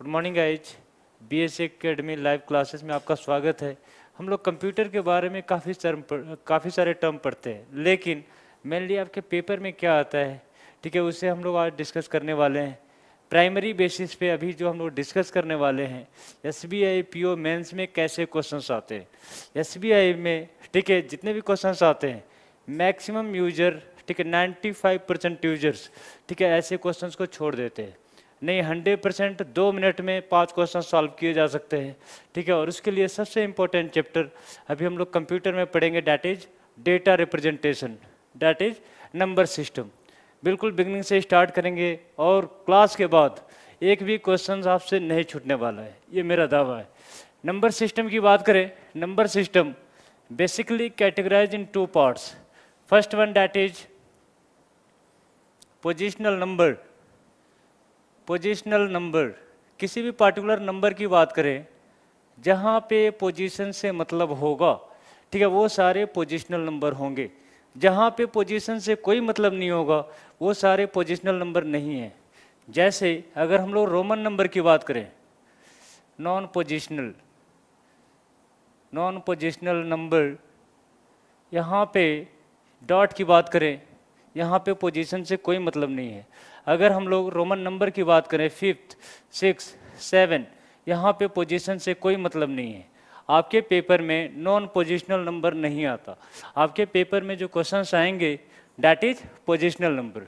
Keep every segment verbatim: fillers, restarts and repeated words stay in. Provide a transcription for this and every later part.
Good morning guys, BSc academy live classes में आपका स्वागत है। हम लोग कंप्यूटर के बारे में काफ़ी सारे काफ़ी सारे टर्म पढ़ते हैं, लेकिन मेनली आपके पेपर में क्या आता है, ठीक है, उसे हम लोग आज डिस्कस करने वाले हैं। प्राइमरी बेसिस पे अभी जो हम लोग डिस्कस करने वाले हैं, S B I P O mains में कैसे क्वेश्चन आते हैं, एस बी आई में, ठीक है, जितने भी क्वेश्चन आते हैं मैक्सिमम यूजर, ठीक है, पचानवे परसेंट यूजर्स, ठीक है, ऐसे क्वेश्चंस को छोड़ देते हैं। नहीं, सौ परसेंट दो मिनट में पांच क्वेश्चन सॉल्व किए जा सकते हैं, ठीक है। और उसके लिए सबसे इम्पोर्टेंट चैप्टर अभी हम लोग कंप्यूटर में पढ़ेंगे, that is data representation, that is number system. बिल्कुल बिगनिंग से स्टार्ट करेंगे और क्लास के बाद एक भी क्वेश्चन आपसे नहीं छूटने वाला है, ये मेरा दावा है। नंबर सिस्टम की बात करें, number system basically categorise in two parts. First one that is positional number. Positional number किसी भी पार्टिकुलर नंबर की बात करें जहाँ पे पोजीशन से मतलब होगा, ठीक है, वो सारे पोजिशनल नंबर होंगे। जहाँ पे पोजीशन से कोई मतलब नहीं होगा वो सारे पोजिशनल नंबर नहीं हैं। जैसे अगर हम लोग रोमन नंबर की बात करें, non positional non positional number, यहाँ पे डॉट की बात करें, यहाँ पे पोजीशन से कोई मतलब नहीं है। अगर हम लोग रोमन नंबर की बात करें फिफ्थ, सिक्स, सेवन, यहाँ पे पोजीशन से कोई मतलब नहीं है। आपके पेपर में नॉन पोजिशनल नंबर नहीं आता। आपके पेपर में जो क्वेश्चंस आएंगे that is positional number.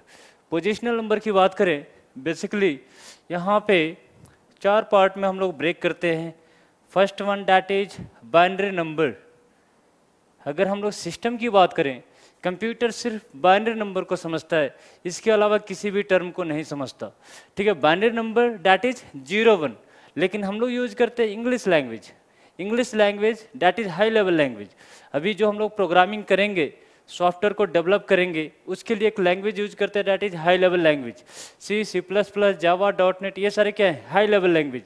Positional number की बात करें, बेसिकली यहाँ पे चार पार्ट में हम लोग ब्रेक करते हैं। First one that is binary number. अगर हम लोग सिस्टम की बात करें, कंप्यूटर सिर्फ बाइनरी नंबर को समझता है, इसके अलावा किसी भी टर्म को नहीं समझता, ठीक है। Binary number that is zero one, लेकिन हम लोग यूज करते हैं English language. English language that is high level language. अभी जो हम लोग प्रोग्रामिंग करेंगे, सॉफ्टवेयर को डेवलप करेंगे, उसके लिए एक लैंग्वेज यूज करते हैं that is high level language. C, C plus plus, Java, dot net, ये सारे क्या है, हाई लेवल लैंग्वेज।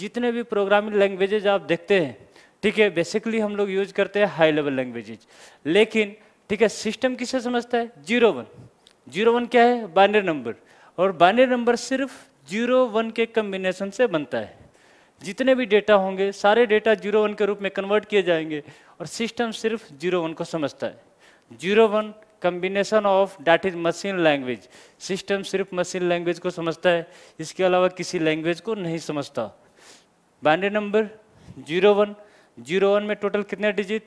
जितने भी प्रोग्रामिंग लैंग्वेजेज आप देखते हैं, ठीक है, बेसिकली हम लोग यूज करते हैं हाई लेवल लैंग्वेजेज। लेकिन, ठीक है, सिस्टम किसे समझता है, जीरो वन। जीरो वन क्या है, बाइनरी नंबर। और बाइनरी नंबर सिर्फ जीरो वन के कम्बिनेशन से बनता है। जितने भी डेटा होंगे सारे डेटा जीरो वन के रूप में कन्वर्ट किए जाएंगे, और सिस्टम सिर्फ जीरो वन को समझता है। Zero one combination of that is machine language. System सिर्फ मशीन लैंग्वेज को समझता है, इसके अलावा किसी लैंग्वेज को नहीं समझता। Binary number zero one, zero one में टोटल कितने डिजिट,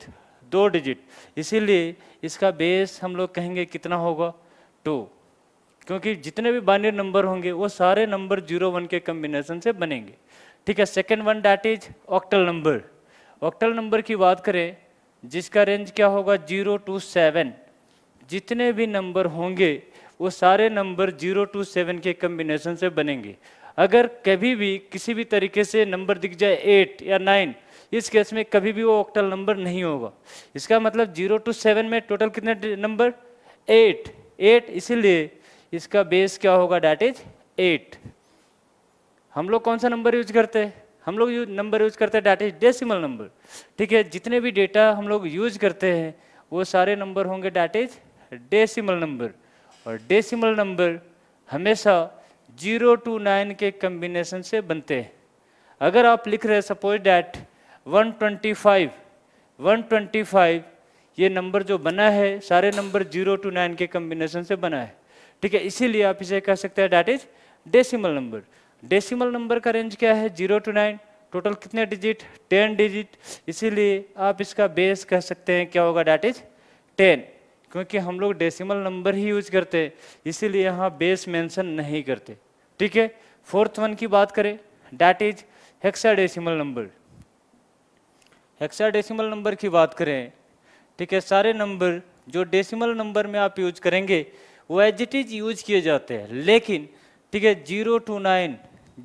दो डिजिट, इसीलिए इसका बेस हम लोग कहेंगे कितना होगा, टू, क्योंकि जितने भी बाइनरी नंबर होंगे वो सारे नंबर जीरो वन के कम्बिनेशन से बनेंगे, ठीक है। Second one that is octal number. Octal number की बात करें जिसका रेंज क्या होगा, जीरो टू सेवन। जितने भी नंबर होंगे वो सारे नंबर जीरो टू सेवन के कम्बिनेशन से बनेंगे। अगर कभी भी किसी भी तरीके से नंबर दिख जाए एट या नाइन, इस केस में कभी भी वो ऑक्टल नंबर नहीं होगा। इसका मतलब जीरो टू सेवन में टोटल कितने नंबर, एट, एट, इसीलिए इसका बेस क्या होगा, डैट इज एट। हम लोग कौन सा नंबर यूज करते हैं, हम लोग नंबर यूज करते हैं डैट इज डेसिमल नंबर, ठीक है। जितने भी डेटा हम लोग यूज करते हैं वो सारे नंबर होंगे डैट इज डेसिमल नंबर। और डेसिमल नंबर हमेशा जीरो टू नाइन के कम्बिनेशन से बनते हैं। अगर आप लिख रहे suppose that one twenty five, one twenty five, ये नंबर जो बना है सारे नंबर जीरो टू नाइन के कम्बिनेशन से बना है, ठीक है, इसीलिए आप इसे कह सकते हैं that is decimal number. Decimal number का रेंज क्या है, जीरो टू नाइन, टोटल कितने डिजिट, टेन डिजिट, इसीलिए आप इसका बेस कह सकते हैं क्या होगा, डैट इज टेन, क्योंकि हम लोग डेसिमल नंबर ही यूज करते हैं, इसीलिए यहाँ बेस मेंशन नहीं करते, ठीक है। फोर्थ वन की बात करें that is hexadecimal number. Hexadecimal number की बात करें, ठीक है, सारे नंबर जो डेसिमल नंबर में आप यूज करेंगे वो एज इट इज यूज किए जाते हैं, लेकिन, ठीक है, जीरो टू नाइन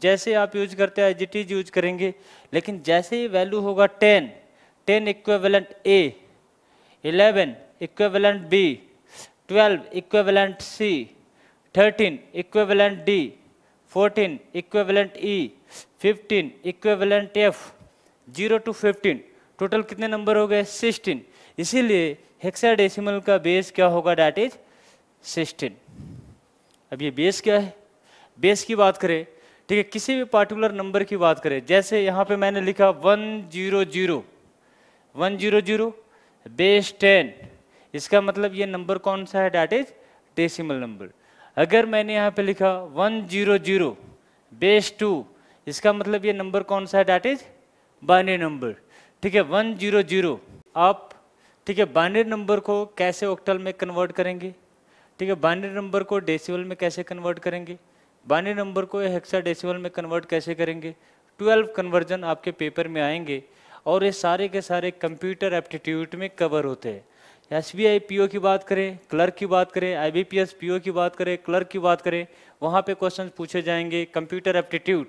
जैसे आप यूज करते हैं एज इट इज यूज करेंगे, लेकिन जैसे ही वैल्यू होगा ten, ten equivalent A, eleven equivalent B, twelve equivalent C, thirteen equivalent D, fourteen equivalent E, fifteen equivalent F, zero to fifteen total कितने नंबर हो गए, सिक्सटीन, इसीलिए हेक्साडेसिमल का बेस क्या होगा, डैट इज सिक्सटीन। अब ये बेस क्या है, बेस की बात करें, ठीक है, किसी भी पार्टिकुलर नंबर की बात करें, जैसे यहाँ पे मैंने लिखा one zero zero one zero zero, base ten, इसका मतलब ये नंबर कौन सा है, डैट इज डेसिमल नंबर। अगर मैंने यहाँ पे लिखा one zero zero, base two, इसका मतलब ये नंबर कौन सा है, डैट इज बाइनरी नंबर। ठीक है, वन जीरो जीरो, आप ठीक है बाइनरी नंबर को कैसे ऑक्टल में कन्वर्ट करेंगे, ठीक है बाइनरी नंबर को डेसिमल में कैसे कन्वर्ट करेंगे, बाइनरी नंबर को हेक्साडेसिमल में कन्वर्ट कैसे करेंगे, ट्वेल्व कन्वर्जन आपके पेपर में आएंगे और ये सारे के सारे कंप्यूटर एप्टीट्यूड में कवर होते हैं। S B I P O की बात करें, क्लर्क की बात करें, I B P S P O की बात करें, क्लर्क की बात करें, वहाँ पे क्वेश्चन पूछे जाएंगे कंप्यूटर एप्टीट्यूड।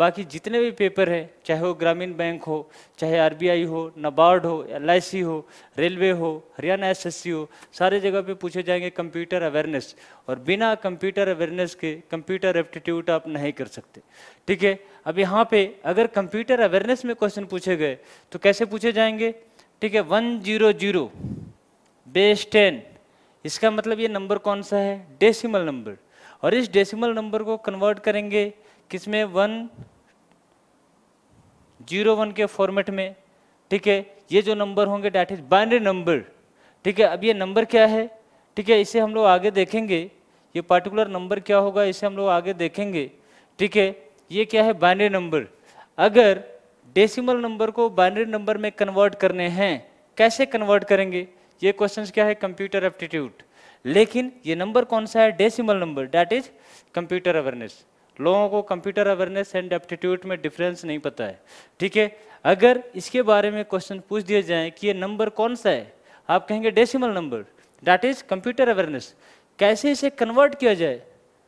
बाकी जितने भी पेपर हैं, चाहे वो ग्रामीण बैंक हो, चाहे आर बी आई हो, नाबार्ड हो, एल आई सी हो, रेलवे हो, हरियाणा एस एस सी हो, सारे जगह पे पूछे जाएंगे कंप्यूटर अवेयरनेस, और बिना कंप्यूटर अवेयरनेस के कंप्यूटर एप्टीट्यूड आप नहीं कर सकते। ठीक है, अब यहाँ पे अगर कंप्यूटर अवेयरनेस में क्वेश्चन पूछे गए तो कैसे पूछे जाएंगे, ठीक है one zero zero base ten, इसका मतलब ये नंबर कौन सा है, डेसिमल नंबर, और इस डेसिमल नंबर को कन्वर्ट करेंगे किसमें, वन जीरो वन के फॉर्मेट में। ठीक है, ये जो नंबर होंगे डैट इज बाइनरी नंबर। ठीक है, अब ये नंबर क्या है, ठीक है इसे हम लोग आगे देखेंगे, ये पार्टिकुलर नंबर क्या होगा इसे हम लोग आगे देखेंगे। ठीक है, ये क्या है, बाइनरी नंबर। अगर डेसिमल नंबर को बाइनरी नंबर में कन्वर्ट करने हैं, कैसे कन्वर्ट करेंगे, ये क्वेश्चंस क्या है, कंप्यूटर एप्टीट्यूड। लेकिन ये नंबर कौन सा है, decimal number, that is computer awareness. लोगों को कंप्यूटर अवेयरनेस एंड एप्टीट्यूड में डिफरेंस नहीं पता है। ठीक है, अगर इसके बारे में क्वेश्चन पूछ दिए जाए कि ये नंबर कौन सा है, आप कहेंगे decimal number, that is computer awareness. कैसे इसे कन्वर्ट किया जाए,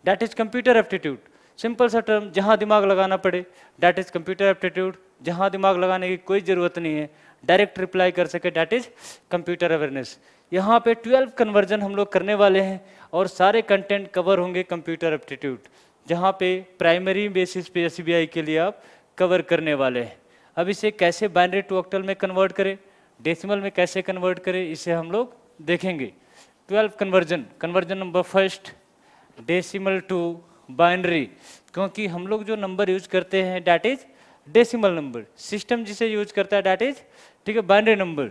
that is computer aptitude. Simple सा टर्म, जहाँ दिमाग लगाना पड़े डैट इज कंप्यूटर एप्टीट्यूड, जहाँ दिमाग लगाने की कोई ज़रूरत नहीं है, डायरेक्ट रिप्लाई कर सके डैट इज कंप्यूटर अवेयरनेस। यहाँ पे ट्वेल्व कन्वर्जन हम लोग करने वाले हैं और सारे कंटेंट कवर होंगे कंप्यूटर एप्टीट्यूड, जहाँ पे प्राइमरी बेसिस पे एसबीआई के लिए आप कवर करने वाले हैं। अब इसे कैसे बाइनरी टू ऑक्टल में कन्वर्ट करें, डेसिमल में कैसे कन्वर्ट करें, इसे हम लोग देखेंगे। Twelve conversion, conversion number first decimal to binary, क्योंकि हम लोग जो नंबर यूज करते हैं that is decimal number, system जिसे यूज करता है डैट इज ठीक है binary number.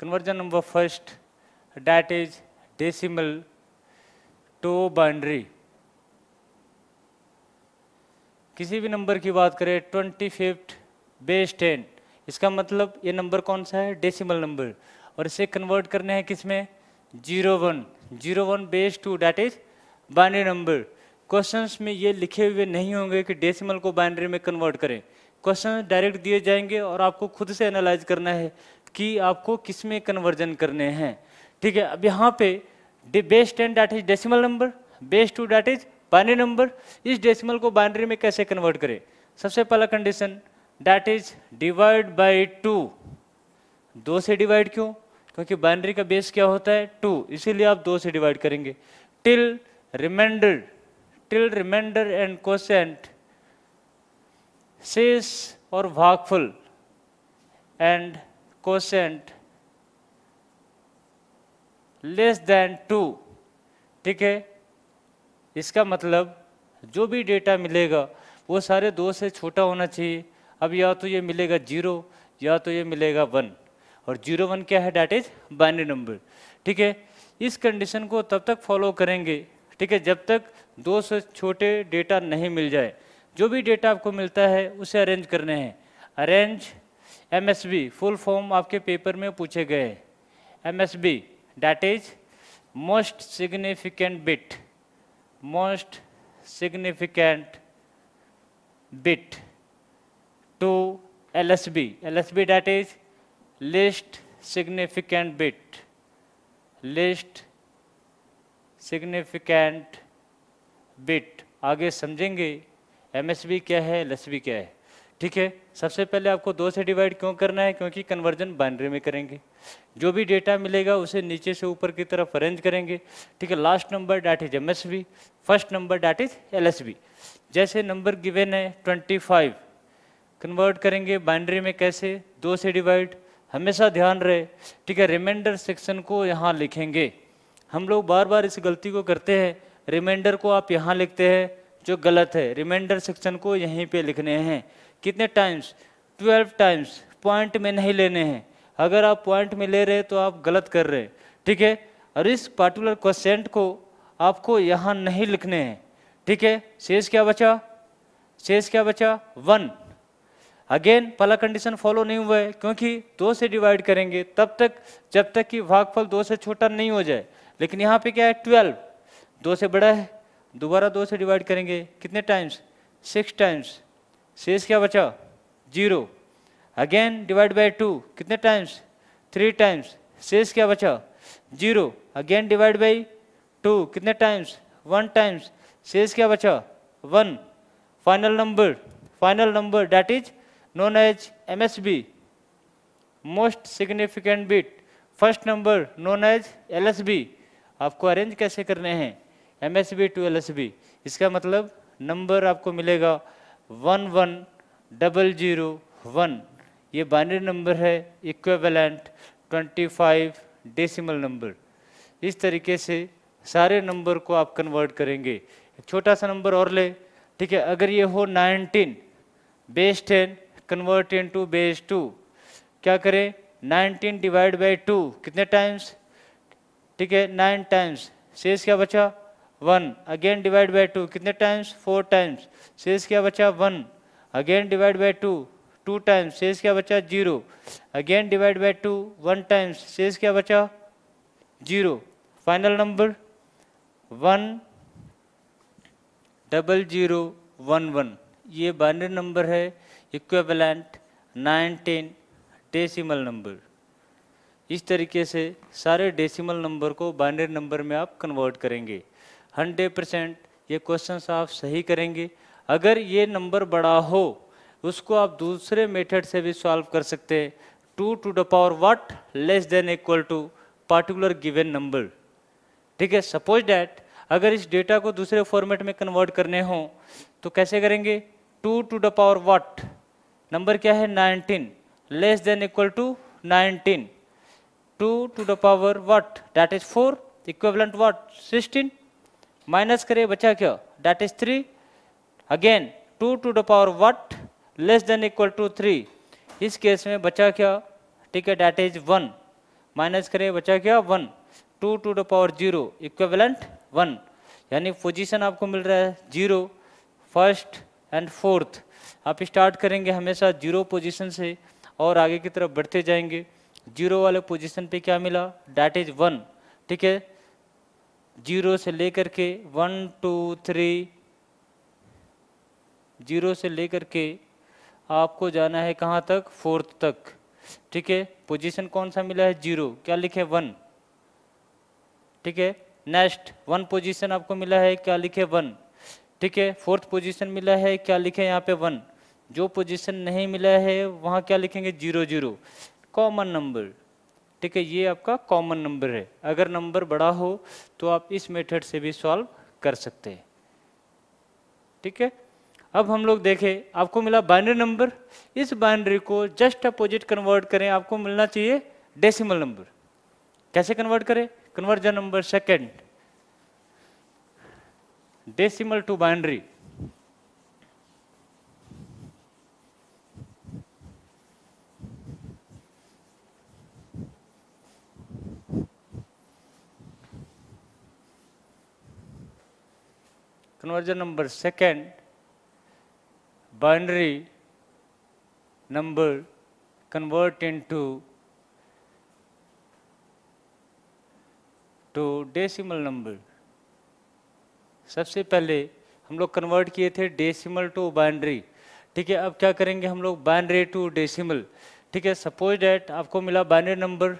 Conversion number first that is decimal to binary, किसी भी नंबर की बात करें, ट्वेंटी फिफ्थ बेस टेन, इसका मतलब ये नंबर कौन सा है, डेसिमल नंबर, और इसे कन्वर्ट करने हैं किसमें, zero one zero one base two, that is binary number. Questions में ये लिखे हुए नहीं होंगे कि डेसिमल को बाइनरी में कन्वर्ट करें, क्वेश्चन डायरेक्ट दिए जाएंगे और आपको खुद से एनालाइज करना है कि आपको किस में कन्वर्जन करने हैं। ठीक है, अब यहाँ पे base ten that is decimal number, base two that is binary number, इस डेसिमल को बाइनरी में कैसे कन्वर्ट करें। सबसे पहला condition that is divide by two, दो से डिवाइड क्यों, क्योंकि बाइनरी का बेस क्या होता है टू, इसीलिए आप दो से डिवाइड करेंगे। Till remainder, till remainder and quotient, शेष और भागफल and quotient less than two. ठीक है, इसका मतलब जो भी डेटा मिलेगा वो सारे दो से छोटा होना चाहिए। अब या तो ये मिलेगा जीरो या तो ये मिलेगा वन, और जीरो वन क्या है डैट इज बाइनरी नंबर। ठीक है, इस कंडीशन को तब तक फॉलो करेंगे ठीक है जब तक दो से छोटे डेटा नहीं मिल जाए। जो भी डेटा आपको मिलता है उसे अरेंज करने हैं। अरेंज एमएसबी फुल फॉर्म आपके पेपर में पूछे गए हैं। MSB that is most significant bit, most significant bit to LSB, LSB that is least significant bit, least significant bit. आगे समझेंगे एमएसबी क्या है, एलएसबी क्या है। ठीक है, सबसे पहले आपको दो से डिवाइड क्यों करना है, क्योंकि कन्वर्जन बाइनरी में करेंगे। जो भी डेटा मिलेगा उसे नीचे से ऊपर की तरफ अरेंज करेंगे। ठीक है, last number that is MSB, first number that is LSB. जैसे नंबर गिवन है ट्वेंटी फाइव, कन्वर्ट करेंगे बाइनरी में कैसे, दो से डिवाइड। हमेशा ध्यान रहे ठीक है रिमाइंडर सेक्शन को यहाँ लिखेंगे, हम लोग बार बार इस गलती को करते हैं, रिमाइंडर को आप यहाँ लिखते हैं जो गलत है, रिमाइंडर सेक्शन को यहीं पे लिखने हैं। कितने टाइम्स? Twelve times. पॉइंट में नहीं लेने हैं, अगर आप पॉइंट में ले रहे तो आप गलत कर रहे हैं, ठीक है। और इस पार्टिकुलर क्वेश्चन को आपको यहाँ नहीं लिखने हैं, ठीक है। शेष क्या बचा? शेष क्या बचा? वन। अगेन पहला कंडीशन फॉलो नहीं हुआ है क्योंकि दो से डिवाइड करेंगे तब तक जब तक कि भागफल दो से छोटा नहीं हो जाए, लेकिन यहाँ पे क्या है? ट्वेल्व। दो से बड़ा है, दोबारा दो से डिवाइड करेंगे कितने टाइम्स? Six times. शेष क्या बचा? Zero. Again divide by two कितने टाइम्स? Three times. शेष क्या बचा? Zero. Again divide by two कितने टाइम्स? One times. शेष क्या बचा? One. Final number, final number that is known as M S B, most significant bit. First number known as L S B. आपको arrange कैसे करने हैं? M S B to L S B. इसका मतलब number आपको मिलेगा one one double zero one. ये binary number है equivalent twenty five decimal number. इस तरीके से सारे नंबर को आप कन्वर्ट करेंगे। एक छोटा सा नंबर और ले, ठीक है। अगर ये हो nineteen, base ten convert into base two. क्या करें? नाइनटीन डिवाइड बाई टू कितने टाइम्स? ठीक है, नाइन टाइम्स। शेष क्या बचा? One. Again divide by two कितने टाइम्स? Four times. शेष क्या बचा? One. Again divide by two two times. शेष क्या बचा? Zero. Again divide by two one times. शेष क्या बचा? Zero. Final number one double zero one one. ये बाइनरी नंबर है इक्विवेलेंट नाइनटीन डेसिमल नंबर। इस तरीके से सारे डेसिमल नंबर को बाइनरी नंबर में आप कन्वर्ट करेंगे। हंड्रेड परसेंट ये क्वेश्चन आप सही करेंगे। अगर ये नंबर बड़ा हो उसको आप दूसरे मेथड से भी सॉल्व कर सकते हैं। Two to the power what less than equal to particular given number, ठीक है। सपोज डैट अगर इस डेटा को दूसरे फॉर्मेट में कन्वर्ट करने हो तो कैसे करेंगे? Two to the power what, number क्या है? Nineteen, less than equal to nineteen. Two to the power what that is four, equivalent what sixteen. Minus करे बचा क्या? That is three. Again two to the power what less than equal to three. इस case में बचा क्या? ठीक है, that is one. Minus करे बचा क्या? One. Two to the power zero equivalent one. यानी पोजीशन आपको मिल रहा है जीरो, फर्स्ट एंड फोर्थ। आप स्टार्ट करेंगे हमेशा जीरो पोजीशन से और आगे की तरफ बढ़ते जाएंगे। जीरो वाले पोजीशन पे क्या मिला? डैट इज वन, ठीक है। जीरो से लेकर के वन टू थ्री, जीरो से लेकर के आपको जाना है कहाँ तक? फोर्थ तक, ठीक है। पोजीशन कौन सा मिला है? जीरो। क्या लिखे? वन, ठीक है। नेक्स्ट वन पोजीशन आपको मिला है, क्या लिखे? वन, ठीक है। फोर्थ पोजीशन मिला है, क्या लिखे यहाँ पे? वन। जो पोजीशन नहीं मिला है वहाँ क्या लिखेंगे? Zero zero. कॉमन नंबर, ठीक है, ये आपका कॉमन नंबर है। अगर नंबर बड़ा हो तो आप इस मेथड से भी सॉल्व कर सकते हैं, ठीक है। अब हम लोग देखें, आपको मिला बाइनरी नंबर। इस बाइनरी को जस्ट अपोजिट कन्वर्ट करें, आपको मिलना चाहिए डेसिमल नंबर। कैसे कन्वर्ट करें? Conversion number second, decimal to binary. Conversion number second, binary number convert into to decimal number. सबसे पहले हम लोग कन्वर्ट किए थे डेसिमल टू बाइनरी, ठीक है। अब क्या करेंगे हम लोग? बाइनरी टू डेसिमल, ठीक है। सपोज डैट आपको मिला binary number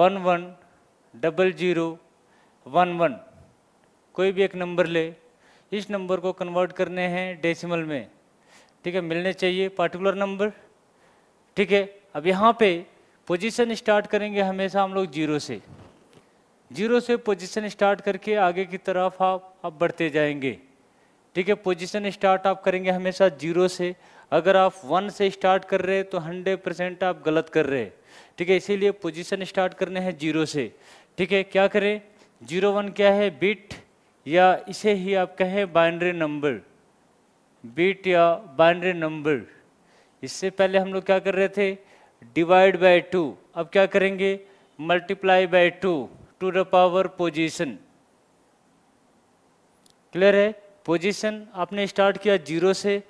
one one double zero one one. कोई भी एक नंबर ले, इस नंबर को कन्वर्ट करने हैं डेसिमल में, ठीक है। मिलने चाहिए पार्टिकुलर नंबर, ठीक है। अब यहाँ पे पोजीशन स्टार्ट करेंगे हमेशा हम लोग जीरो से। जीरो से पोजीशन स्टार्ट करके आगे की तरफ आप आप बढ़ते जाएंगे, ठीक है। पोजीशन स्टार्ट आप करेंगे हमेशा जीरो से। अगर आप वन से स्टार्ट कर रहे हैं तो हंड्रेड परसेंट आप गलत कर रहे हैं, ठीक है। इसीलिए पोजीशन स्टार्ट करने हैं जीरो से, ठीक है। क्या करें? जीरो वन क्या है, बिट या इसे ही आप कहें बाइनरी नंबर, बिट या बाइनरी नंबर। इससे पहले हम लोग क्या कर रहे थे, डिवाइड बाय टू, अब क्या करेंगे multiply by two to the power position. Clear है, पोजीशन आपने स्टार्ट किया जीरो से,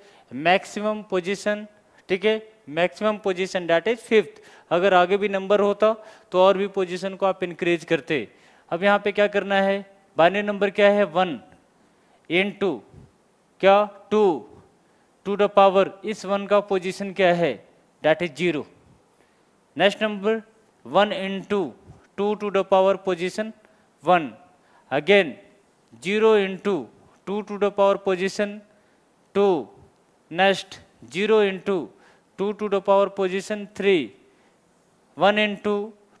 मैक्सिमम पोजीशन, ठीक है, maximum position that is fifth. अगर आगे भी नंबर होता तो और भी पोजीशन को आप इंक्रीज करते। अब यहाँ पे क्या करना है, बाइनरी नंबर क्या है वन इन टू क्या टू टू द पावर, इस वन का पोजीशन क्या है that is zero. Next number one into two to the power position one, again zero into two to the power position two, next zero into two to the power position three, one into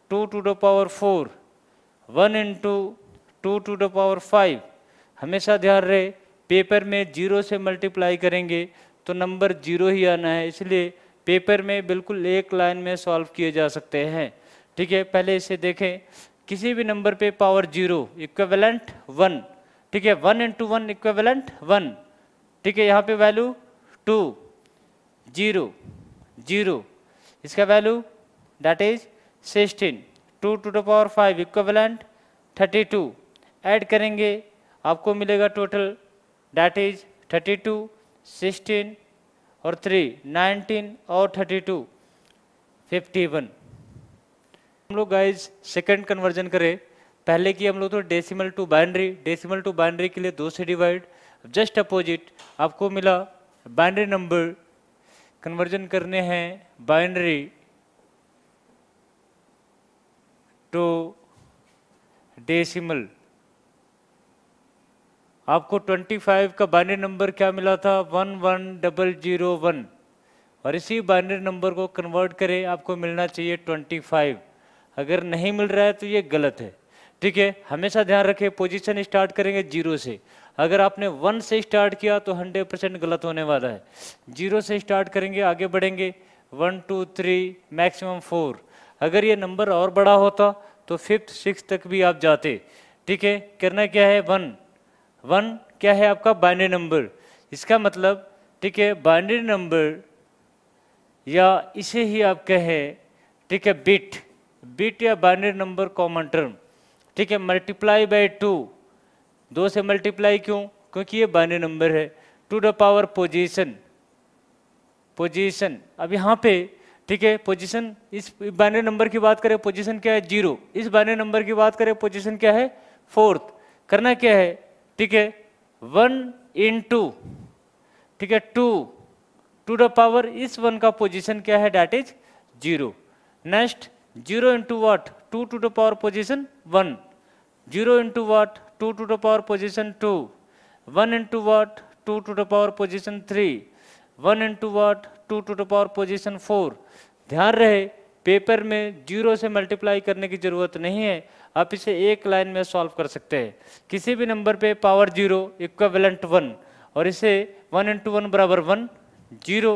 two to the power four, one into two to the power five. हमेशा ध्यान रहे paper में zero से multiply करेंगे तो number zero ही आना है, इसलिए पेपर में बिल्कुल एक लाइन में सॉल्व किए जा सकते हैं। ठीक है, पहले इसे देखें, किसी भी नंबर पे पावर जीरो इक्वेवेलेंट वन, ठीक है, one into one equivalent one, ठीक है, यहाँ पे वैल्यू टू जीरो जीरो, इसका value that is sixteen, two to the power five equivalent thirty two, add करेंगे आपको मिलेगा total that is thirty two, sixteen और थ्री, नाइनटीन और थर्टी टू, फिफ्टी वन। हम लोग गाइज सेकंड कन्वर्जन करें, पहले की हम लोग तो decimal to binary, decimal to binary के लिए दो से डिवाइड, जस्ट अपोजिट आपको मिला बाइनरी नंबर। कन्वर्जन करने हैं बाइनरी टू डेसिमल, आपको पच्चीस का बाइनरी नंबर क्या मिला था one one double zero one, और इसी बाइनरी नंबर को कन्वर्ट करें, आपको मिलना चाहिए पच्चीस। अगर नहीं मिल रहा है तो ये गलत है, ठीक है। हमेशा ध्यान रखें पोजीशन स्टार्ट करेंगे जीरो से, अगर आपने वन से स्टार्ट किया तो हंड्रेड परसेंट गलत होने वाला है। जीरो से स्टार्ट करेंगे, आगे बढ़ेंगे one two three maximum four, अगर ये नंबर और बड़ा होता तो फिफ्थ सिक्स तक भी आप जाते। ठीक है, करना क्या है वन, वन क्या है आपका बाइनरी नंबर, इसका मतलब ठीक है बाइनरी नंबर या इसे ही आप कहें ठीक है बिट, बिट या बाइनरी नंबर कॉमन टर्म, ठीक है, मल्टीप्लाई बाय टू, दो से मल्टीप्लाई क्यों, क्योंकि ये बाइनरी नंबर है, to the power position, position. अब यहाँ पे ठीक है पोजीशन, इस बाइनरी नंबर की बात करें पोजीशन क्या है जीरो, इस बाइनरी नंबर की बात करें पोजीशन क्या है फोर्थ। करना क्या है ठीक है वन इन टू ठीक है टू टू द पावर, इस वन का पोजीशन क्या है that is zero, next zero into what two to the power position one, zero into what two to the power position two, one into what two to the power position three, one into what two to the power position four. ध्यान रहे paper में zero से multiply करने की ज़रूरत नहीं है, आप इसे एक लाइन में सॉल्व कर सकते हैं। किसी भी नंबर पे पावर जीरो इक्विवेलेंट वन, और इसे वन इंटू वन बराबर one, zero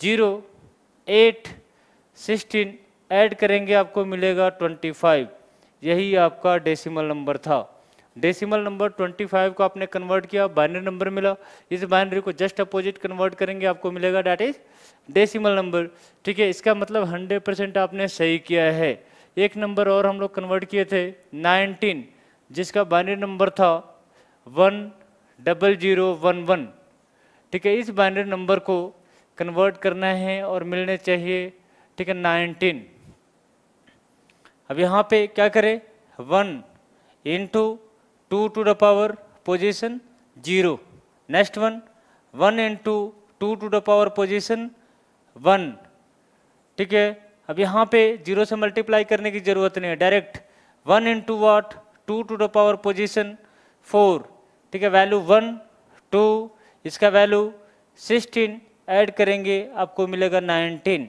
zero eight sixteen, add करेंगे आपको मिलेगा ट्वेंटी फाइव। यही आपका डेसिमल नंबर था, डेसिमल नंबर पच्चीस को आपने कन्वर्ट किया, बाइनरी नंबर मिला, इस बाइनरी को जस्ट अपोजिट कन्वर्ट करेंगे आपको मिलेगा डैट इज डेसिमल नंबर। ठीक है, इसका मतलब हंड्रेड परसेंट आपने सही किया है। एक नंबर और हम लोग कन्वर्ट किए थे नाइनटीन, जिसका बाइनरी नंबर था one double zero one one, ठीक है, इस बाइनरी नंबर को कन्वर्ट करना है और मिलने चाहिए ठीक है नाइनटीन। अब यहाँ पे क्या करें one into two to the power position zero, next one one into two to the power position one, ठीक है। अब यहाँ पे जीरो से मल्टीप्लाई करने की ज़रूरत नहीं है, direct one into what two to the power position four, ठीक है, वैल्यू वन टू, इसका वैल्यू सिक्सटीन, ऐड करेंगे आपको मिलेगा नाइनटीन।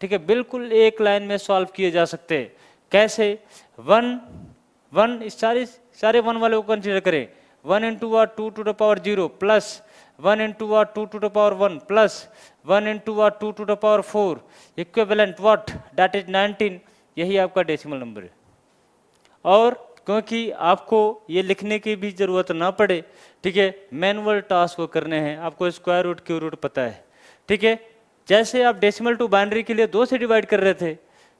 ठीक है, बिल्कुल एक लाइन में सॉल्व किए जा सकते हैं। कैसे, वन वन इस सारे सारे वन वाले को कंसिडर करें, one into what two to the power zero plus one into what two to the power one plus one into what two to the power four equivalent what that is nineteen. यही आपका decimal number है। और क्योंकि आपको ये लिखने की भी ज़रूरत ना पड़े, ठीक है। मैनुअल टास्क को करने हैं, आपको स्क्वायर रूट क्यू रूट पता है, ठीक है। जैसे आप डेसिमल टू बाइनरी के लिए दो से डिवाइड कर रहे थे,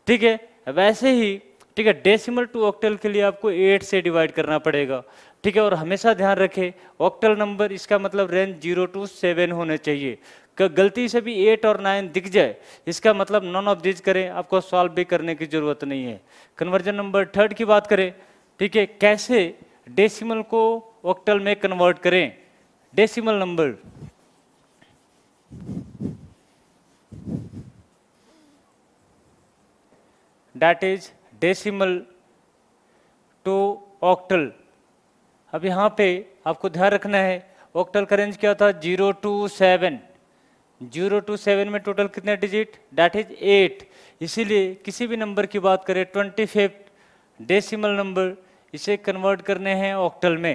ठीक है, वैसे ही, ठीक है, डेसिमल टू ऑक्टल के लिए आपको एट से डिवाइड करना पड़ेगा, ठीक है। और हमेशा ध्यान रखें ऑक्टल नंबर, इसका मतलब रेंज जीरो टू सेवन होने चाहिए। गलती से भी एट और नाइन दिख जाए इसका मतलब नॉन ऑफ दीज करें, आपको सॉल्व भी करने की जरूरत नहीं है। कन्वर्जन नंबर थर्ड की बात करें, ठीक है, कैसे डेसिमल को ऑक्टल में कन्वर्ट करें। Decimal number, that is decimal to octal. अब यहाँ पे आपको ध्यान रखना है ऑक्टल का रेंज क्या था, zero to seven. Zero to seven में टोटल कितने डिजिट, डैट इज एट। इसीलिए किसी भी नंबर की बात करें, ट्वेंटी फिफ्थ डेसिमल नंबर, इसे कन्वर्ट करने हैं ऑक्टल में।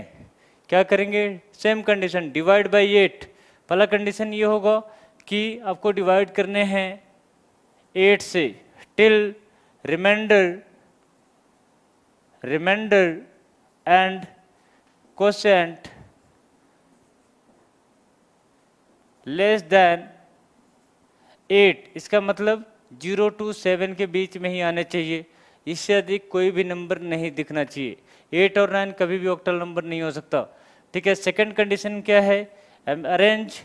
क्या करेंगे, same condition divide by eight. पहला कंडीशन ये होगा कि आपको डिवाइड करने हैं एट से till remainder remainder and quotient less than eight. इसका मतलब जीरो टू सेवन के बीच में ही आने चाहिए, इससे अधिक कोई भी नंबर नहीं दिखना चाहिए। एट और नाइन कभी भी ऑक्टल नंबर नहीं हो सकता, ठीक है। सेकंड कंडीशन क्या है, arrange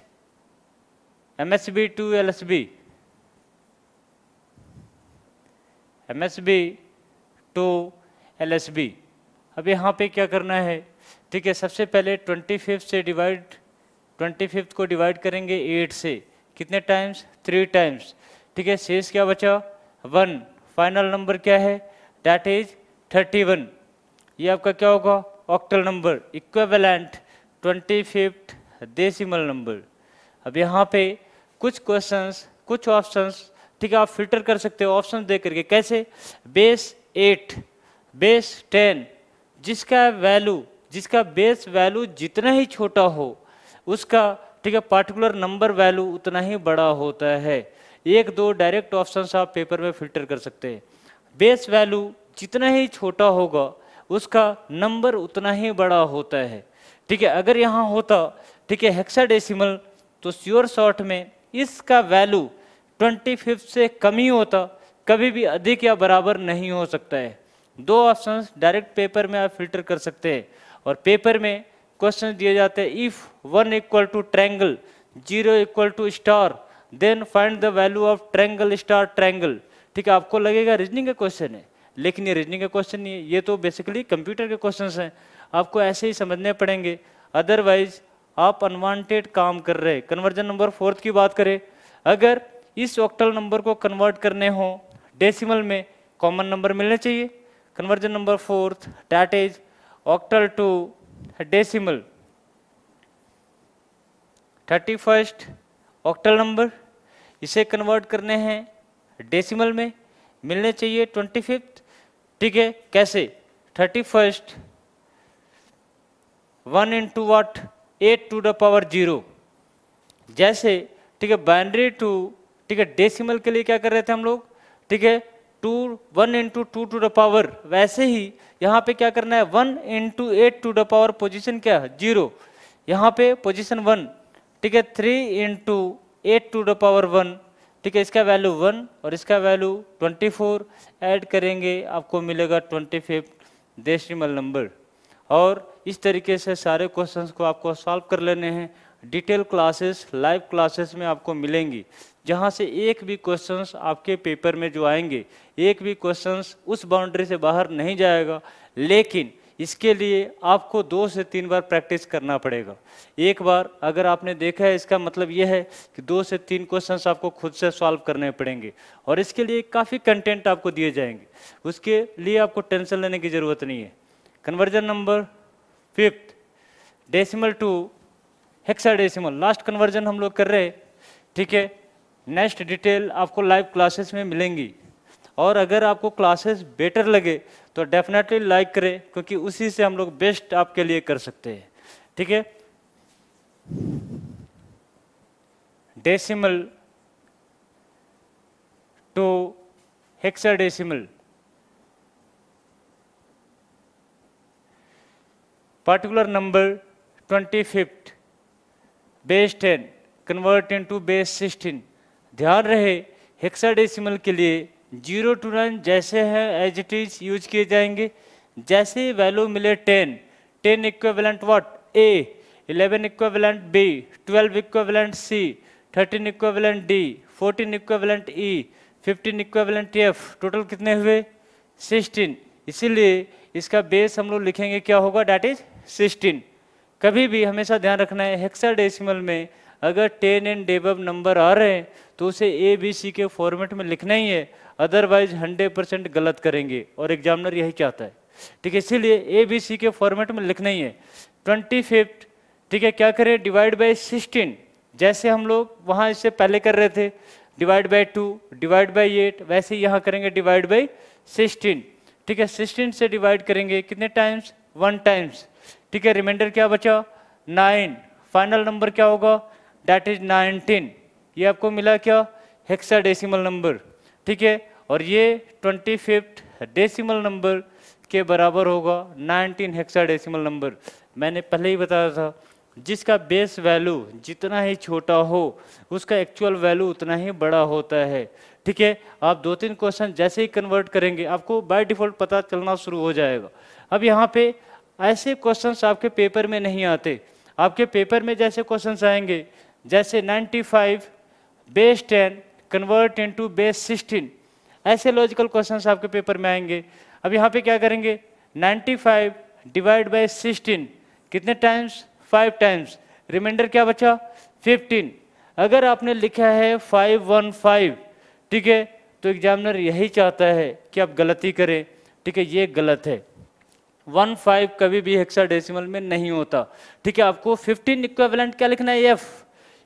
MSB to LSB, MSB to LSB. अब यहाँ पे क्या करना है, ठीक है, सबसे पहले ट्वेंटी फिफ्थ से डिवाइड ट्वेंटी फिफ्थ को डिवाइड करेंगे एट से, कितने टाइम्स, थ्री टाइम्स, ठीक है। शेष क्या बचा, वन। फाइनल नंबर क्या है, डैट इज थर्टी वन। ये आपका क्या होगा, octal number equivalent twenty fifth decimal number. अब यहाँ पे कुछ क्वेश्चंस, कुछ ऑप्शंस, ठीक है, आप फिल्टर कर सकते हो ऑप्शन दे करके। कैसे, बेस एट, बेस टेन, जिसका वैल्यू जिसका बेस वैल्यू जितना ही छोटा हो उसका, ठीक है, पार्टिकुलर नंबर वैल्यू उतना ही बड़ा होता है। एक दो डायरेक्ट ऑप्शंस आप पेपर में फिल्टर कर सकते हैं। बेस वैल्यू जितना ही छोटा होगा उसका नंबर उतना ही बड़ा होता है, ठीक है। अगर यहाँ होता, ठीक है, हेक्साडेसिमल, तो श्योर शॉट में इसका वैल्यू ट्वेंटी फिफ्थ से कम ही होता, कभी भी अधिक या बराबर नहीं हो सकता है। दो ऑप्शंस डायरेक्ट पेपर में आप फिल्टर कर सकते हैं। और पेपर में क्वेश्चन दिए जाते हैं, if one equal to triangle, zero equal to star, then find the value of triangle star triangle, ठीक है। आपको लगेगा रीजनिंग का क्वेश्चन है, लेकिन ये रीजनिंग का क्वेश्चन नहीं है, ये तो बेसिकली कंप्यूटर के क्वेश्चंस हैं, आपको ऐसे ही समझने पड़ेंगे, अदरवाइज आप अनवांटेड काम कर रहे हैं। कन्वर्जन नंबर फोर्थ की बात करें, अगर इस ऑक्टल नंबर को कन्वर्ट करने हो डेसिमल में, कॉमन नंबर मिलने चाहिए। Conversion number fourth, that is octal to decimal, thirty first octal number, इसे कन्वर्ट करने हैं डेसिमल में, मिलने चाहिए ट्वेंटी फिफ्थ, ठीक है। कैसे, thirty first one into what, eight to the power zero. जैसे, ठीक है, बाइनरी टू, ठीक है, डेसिमल के लिए क्या कर रहे थे हम लोग, ठीक है, two one into two to the power, वैसे ही यहाँ पे क्या करना है, one into eight to the power, position क्या है, जीरो, यहाँ पे पोजिशन वन, ठीक है, three into eight to the power one, ठीक है, इसका वैल्यू वन और इसका वैल्यू ट्वेंटी फोर, ऐड करेंगे आपको मिलेगा ट्वेंटी फिफ्थ डेसिमल नंबर। और इस तरीके से सारे क्वेश्चंस को आपको सॉल्व कर लेने हैं। डिटेल क्लासेस, लाइव क्लासेस में आपको मिलेंगी, जहाँ से एक भी क्वेश्चंस आपके पेपर में जो आएंगे, एक भी क्वेश्चंस उस बाउंड्री से बाहर नहीं जाएगा, लेकिन इसके लिए आपको दो से तीन बार प्रैक्टिस करना पड़ेगा। एक बार अगर आपने देखा है, इसका मतलब यह है कि दो से तीन क्वेश्चंस आपको खुद से सॉल्व करने पड़ेंगे, और इसके लिए काफ़ी कंटेंट आपको दिए जाएंगे, उसके लिए आपको टेंशन लेने की ज़रूरत नहीं है। Conversion number fifth, decimal to hexadecimal, last conversion हम लोग कर रहे हैं, ठीक है। नेक्स्ट डिटेल आपको लाइव क्लासेस में मिलेंगी, और अगर आपको क्लासेस बेटर लगे तो डेफिनेटली लाइक करें, क्योंकि उसी से हम लोग बेस्ट आपके लिए कर सकते हैं, ठीक है। Decimal to hexadecimal, particular number twenty-fifth, base ten convert into base sixteen. ध्यान रहे हेक्साडेसिमल के लिए जीरो टू नाइन जैसे हैं एज इट इज यूज किए जाएंगे। जैसे वैल्यू मिले ten, ten equivalent what A, eleven equivalent B, twelve equivalent C, thirteen equivalent D, fourteen equivalent E, fifteen equivalent F, total कितने हुए सिक्सटीन। इसीलिए इसका बेस हम लोग लिखेंगे क्या होगा, डैट इज सिक्सटीन। कभी भी हमेशा ध्यान रखना है हेक्साडेसिमल में अगर टेन एंड एबव नंबर आ रहे हैं तो उसे ए बी सी के फॉर्मेट में लिखना ही है, अदरवाइज हंड्रेड परसेंट गलत करेंगे और एग्जामिनर यही चाहता है। ठीक है, इसीलिए ए बी सी के फॉर्मेट में लिखना ही है। ट्वेंटी फिफ्थ ठीक है, क्या करें डिवाइड बाय सिक्सटीन, जैसे हम लोग वहाँ इससे पहले कर रहे थे divide by two, divide by eight, वैसे यहाँ करेंगे डिवाइड बाई सिक्सटीन। ठीक है, सिक्सटीन से डिवाइड करेंगे कितने टाइम्स, वन टाइम्स। ठीक है, रिमाइंडर क्या बचा नाइन, फाइनल नंबर क्या होगा डैट इज नाइनटीन। ये आपको मिला क्या हेक्साडेसिमल नंबर। ठीक है, और ये ट्वेंटी फिफ्थ डेसीमल नंबर के बराबर होगा नाइनटीन हेक्साडेसिमल नंबर। मैंने पहले ही बताया था जिसका बेस वैल्यू जितना ही छोटा हो उसका एक्चुअल वैल्यू उतना ही बड़ा होता है। ठीक है, आप दो तीन क्वेश्चन जैसे ही कन्वर्ट करेंगे आपको बाय डिफॉल्ट पता चलना शुरू हो जाएगा। अब यहाँ पे ऐसे क्वेश्चंस आपके पेपर में नहीं आते, आपके पेपर में जैसे क्वेश्चंस आएंगे जैसे ninety five base ten convert into base sixteen, ऐसे लॉजिकल क्वेश्चंस आपके पेपर में आएंगे। अब यहाँ पे क्या करेंगे ninety five divide by sixteen कितने टाइम्स, फाइव टाइम्स। रिमाइंडर क्या बचा फिफ्टीन। अगर आपने लिखा है फाइव वन फाइव, ठीक है, तो एग्जामिनर यही चाहता है कि आप गलती करें। ठीक है, ये गलत है, वन फाइव कभी भी हेक्साडेसिमल में नहीं होता। ठीक है, आपको फिफ्टीन इक्विवेलेंट क्या लिखना है एफ,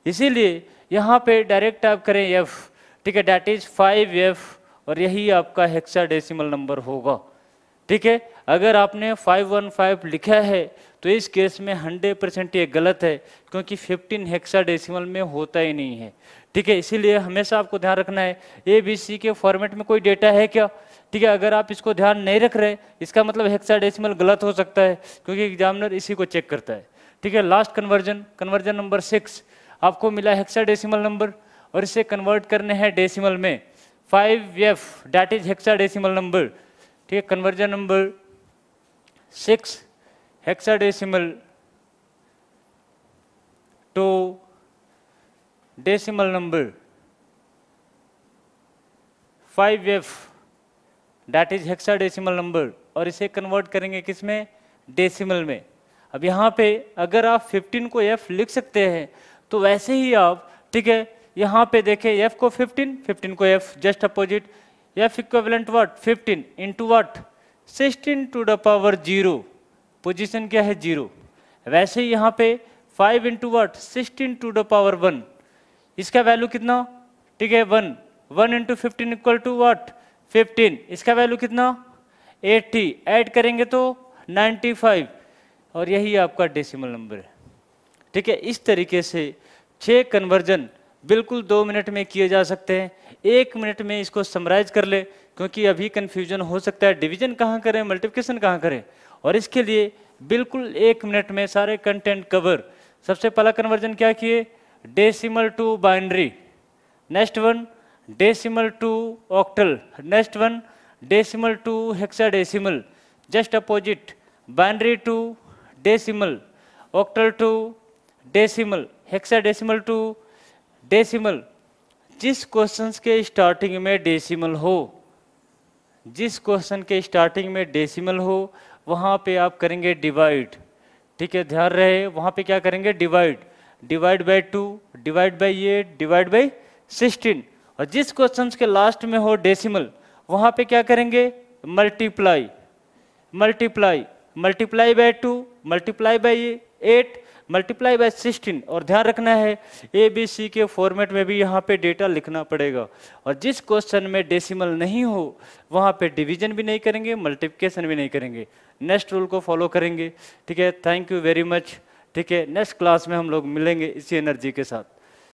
इसीलिए यहाँ पे डायरेक्ट आप करें एफ। ठीक है, डैट इज फाइव एफ और यही आपका हेक्साडेसिमल नंबर होगा। ठीक है, अगर आपने फाइव वन फाइव लिखा है तो इस केस में हंड्रेड परसेंट ये गलत है, क्योंकि फिफ्टीन हेक्साडेसिमल में होता ही नहीं है। ठीक है, इसीलिए हमेशा आपको ध्यान रखना है ए बी सी के फॉर्मेट में कोई डेटा है क्या। ठीक है, अगर आप इसको ध्यान नहीं रख रहे इसका मतलब हेक्साडेसिमल गलत हो सकता है, क्योंकि एग्जामिनर इसी को चेक करता है। ठीक है, last conversion, conversion number six आपको मिला हेक्साडेसिमल नंबर और इसे कन्वर्ट करने हैं डेसिमल में, five F that is hexadecimal number. ठीक है, conversion number six hexadecimal to decimal number five F that is hexadecimal number और इसे कन्वर्ट करेंगे किसमें, डेसिमल में। अब यहाँ पे अगर आप फिफ्टीन को एफ लिख सकते हैं तो वैसे ही आप, ठीक है, यहाँ पे देखें एफ को फिफ्टीन, फिफ्टीन को F, just opposite F equivalent what fifteen into what sixteen to the power zero, position क्या है जीरो। वैसे ही यहाँ पे five into what sixteen to the power one, इसका वैल्यू कितना, ठीक है one, one into fifteen equal to what fifteen, इसका वैल्यू कितना एटी, ऐड करेंगे तो नाइन्टी फाइव और यही आपका डेसिमल नंबर है। ठीक है, इस तरीके से छः कन्वर्जन बिल्कुल दो मिनट में किए जा सकते हैं। एक मिनट में इसको समराइज कर ले, क्योंकि अभी कन्फ्यूजन हो सकता है डिवीजन कहाँ करें, मल्टीप्लिकेशन कहाँ करें, और इसके लिए बिल्कुल एक मिनट में सारे कंटेंट कवर। सबसे पहला कन्वर्जन क्या किए, decimal to binary, next one decimal to octal, next one decimal to hexadecimal, just opposite binary to decimal, octal to decimal, hexadecimal to decimal. जिस क्वेश्चन के स्टार्टिंग में डेसिमल हो, जिस क्वेश्चन के स्टार्टिंग में डेसिमल हो वहाँ पे आप करेंगे डिवाइड। ठीक है, ध्यान रहे वहाँ पे क्या करेंगे divide, divide by two, divide by eight, divide by sixteen. और जिस क्वेश्चन के लास्ट में हो डेसिमल वहाँ पे क्या करेंगे multiply, multiply, multiply by two, multiply by eight, multiply by sixteen. और ध्यान रखना है ए बी सी के फॉर्मेट में भी यहाँ पे डेटा लिखना पड़ेगा। और जिस क्वेश्चन में डेसिमल नहीं हो वहाँ पे डिवीजन भी नहीं करेंगे, मल्टीप्लिकेशन भी नहीं करेंगे, नेक्स्ट रूल को फॉलो करेंगे। ठीक है, थैंक यू वेरी मच। ठीक है, नेक्स्ट क्लास में हम लोग मिलेंगे इसी एनर्जी के साथ।